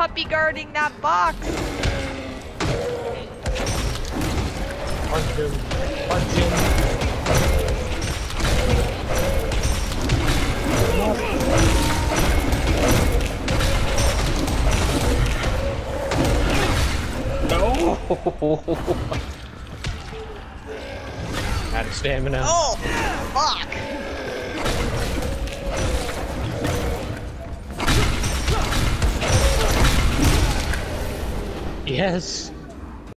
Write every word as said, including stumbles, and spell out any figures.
puppy guarding that box. Punch him. Punch him. No! Out of stamina. Oh! Fuck! Yes.